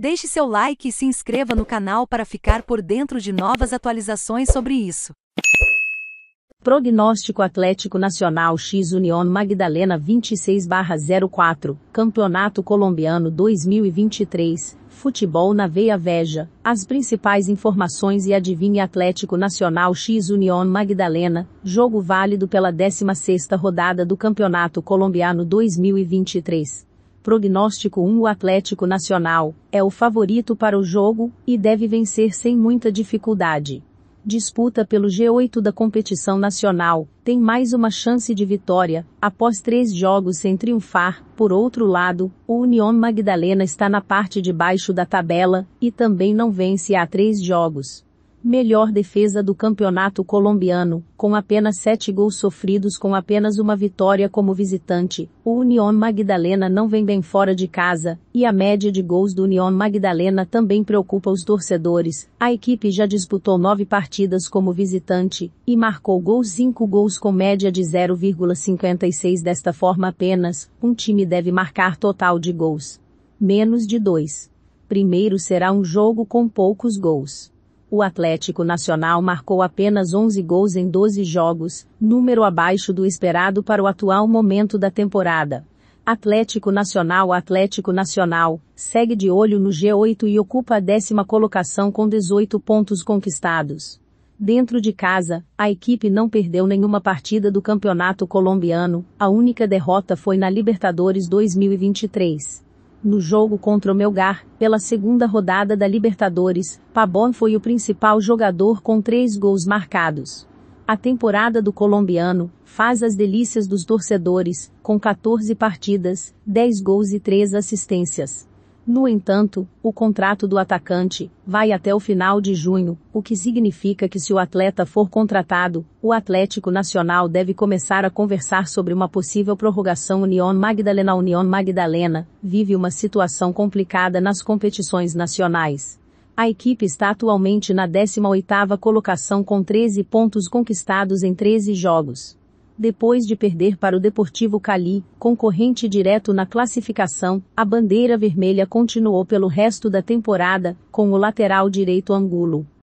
Deixe seu like e se inscreva no canal para ficar por dentro de novas atualizações sobre isso. Prognóstico Atlético Nacional x Unión Magdalena 26/04, Campeonato Colombiano 2023, Futebol na Veia. Veja as principais informações e adivinhe. Atlético Nacional x Unión Magdalena, jogo válido pela 16ª rodada do Campeonato Colombiano 2023. Prognóstico 1: O Atlético Nacional é o favorito para o jogo e deve vencer sem muita dificuldade. Disputa pelo G8 da competição nacional, tem mais uma chance de vitória, após 3 jogos sem triunfar. Por outro lado, o Unión Magdalena está na parte de baixo da tabela e também não vence há 3 jogos. Melhor defesa do campeonato colombiano, com apenas 7 gols sofridos, com apenas uma vitória como visitante. O Unión Magdalena não vem bem fora de casa, e a média de gols do Unión Magdalena também preocupa os torcedores. A equipe já disputou 9 partidas como visitante, e marcou 5 gols com média de 0,56. Desta forma apenas, um time deve marcar total de gols menos de 2. Primeiro será um jogo com poucos gols. O Atlético Nacional marcou apenas 11 gols em 12 jogos, número abaixo do esperado para o atual momento da temporada. Atlético Nacional segue de olho no G8 e ocupa a 10ª colocação com 18 pontos conquistados. Dentro de casa, a equipe não perdeu nenhuma partida do Campeonato Colombiano, a única derrota foi na Libertadores 2023. No jogo contra o Melgar, pela 2ª rodada da Libertadores, Pabón foi o principal jogador com 3 gols marcados. A temporada do colombiano faz as delícias dos torcedores, com 14 partidas, 10 gols e 3 assistências. No entanto, o contrato do atacante vai até o final de junho, o que significa que se o atleta for contratado, o Atlético Nacional deve começar a conversar sobre uma possível prorrogação. Unión Magdalena vive uma situação complicada nas competições nacionais. A equipe está atualmente na 18ª colocação com 13 pontos conquistados em 13 jogos. Depois de perder para o Deportivo Cali, concorrente direto na classificação, a bandeira vermelha continuou pelo resto da temporada, com o lateral direito Angulo